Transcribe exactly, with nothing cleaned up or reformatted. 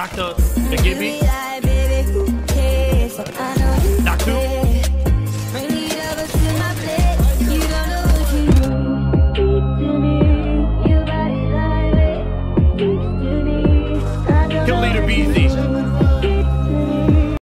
Doctor McGibby. Doctor. Kill leader B Z.